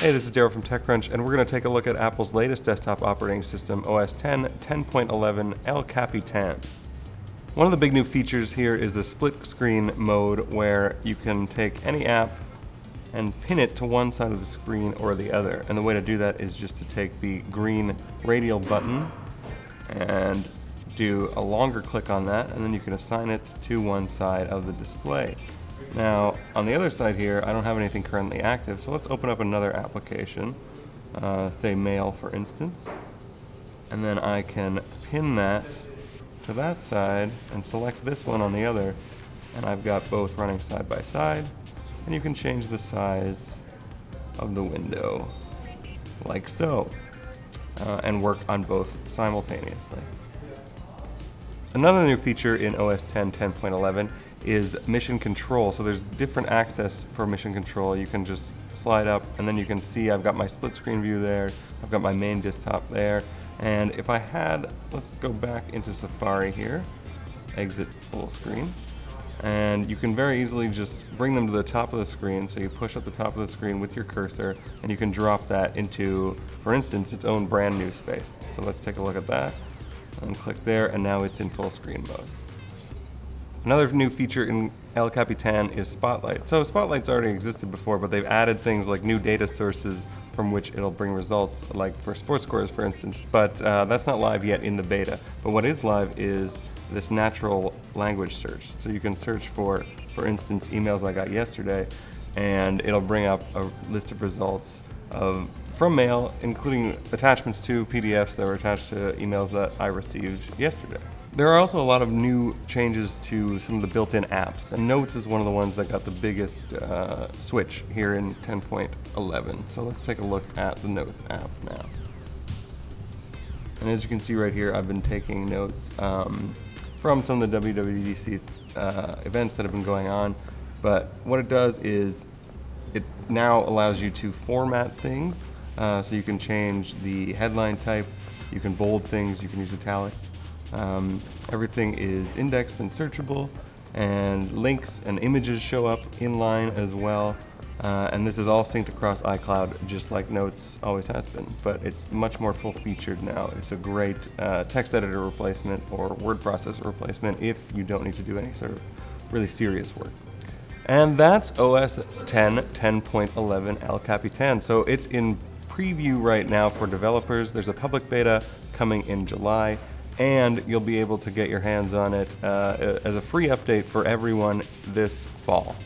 Hey, this is Daryl from TechCrunch, and we're going to take a look at Apple's latest desktop operating system, OS X 10.11 El Capitan. One of the big new features here is the split screen mode, where you can take any app and pin it to one side of the screen or the other. And the way to do that is just to take the green radial button and do a longer click on that, and then you can assign it to one side of the display. Now, on the other side here, I don't have anything currently active, so let's open up another application, say mail for instance, and then I can pin that to that side and select this one on the other, and I've got both running side by side, and you can change the size of the window, like so, and work on both simultaneously. Another new feature in OS X 10.11 is Mission Control. So there's different access for Mission Control. You can just slide up, and then you can see I've got my split screen view there, I've got my main desktop there, and if I had, let's go back into Safari here, exit full screen, and you can very easily just bring them to the top of the screen. So you push up the top of the screen with your cursor, and you can drop that into, for instance, its own brand new space. So let's take a look at that. And click there, and now it's in full screen mode. Another new feature in El Capitan is Spotlight. So Spotlight's already existed before, but they've added things like new data sources from which it'll bring results, like for sports scores, for instance, but that's not live yet in the beta. But what is live is this natural language search. So you can search for instance, emails I got yesterday, and it'll bring up a list of results from mail, including attachments to PDFs that were attached to emails that I received yesterday. There are also a lot of new changes to some of the built-in apps, and Notes is one of the ones that got the biggest switch here in 10.11. So let's take a look at the Notes app now. And as you can see right here, I've been taking notes from some of the WWDC events that have been going on, but what it does is it now allows you to format things, so you can change the headline type, you can bold things, you can use italics. Everything is indexed and searchable, and links and images show up inline as well. And this is all synced across iCloud, just like Notes always has been, but it's much more full-featured now. It's a great text editor replacement or word processor replacement if you don't need to do any sort of really serious work. And that's OS X 10.11 El Capitan. So it's in preview right now for developers. There's a public beta coming in July, and you'll be able to get your hands on it as a free update for everyone this fall.